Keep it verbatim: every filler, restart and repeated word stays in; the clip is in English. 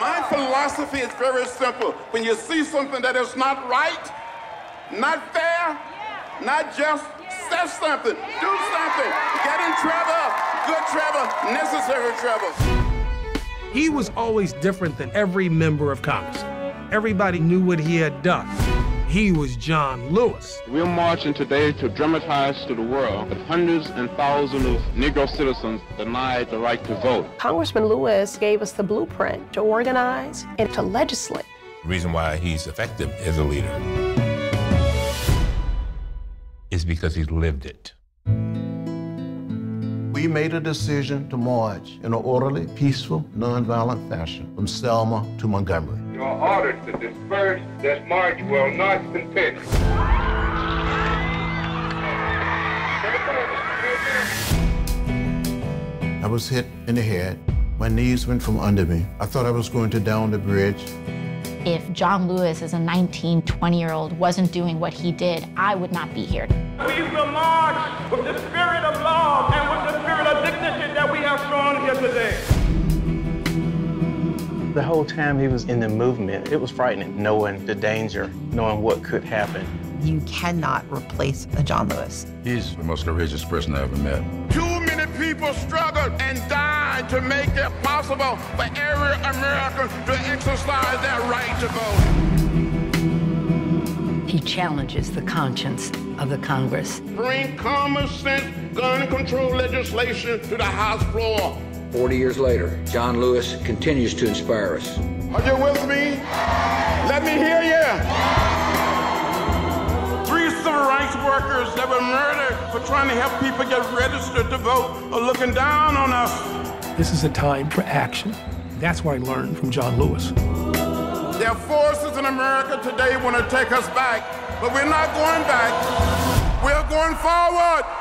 My philosophy is very simple. When you see something that is not right, not fair, yeah. not just, yeah. say something, yeah. do something. Get in trouble, good trouble, necessary trouble. He was always different than every member of Congress. Everybody knew what he had done. He was John Lewis. We're marching today to dramatize to the world that hundreds and thousands of Negro citizens denied the right to vote. Congressman Lewis gave us the blueprint to organize and to legislate. The reason why he's effective as a leader is because he's lived it. We made a decision to march in an orderly, peaceful, nonviolent fashion from Selma to Montgomery. You are ordered to disperse. This march will not continue. I was hit in the head. My knees went from under me. I thought I was going to down the bridge. If John Lewis, as a nineteen, twenty-year-old, wasn't doing what he did, I would not be here. We will march with the spirit of love and with the spirit of dignity that we have shown here today. The whole time he was in the movement, it was frightening, knowing the danger, knowing what could happen. You cannot replace a John Lewis. He's the most courageous person I ever met. Too many people struggled and died to make it possible for every American to exercise their right to vote. He challenges the conscience of the Congress. Bring common sense gun control legislation to the House floor. Forty years later, John Lewis continues to inspire us. Are you with me? Let me hear you. Three civil rights workers that were murdered for trying to help people get registered to vote are looking down on us. This is a time for action. That's what I learned from John Lewis. There are forces in America today who want to take us back, but we're not going back. We're going forward.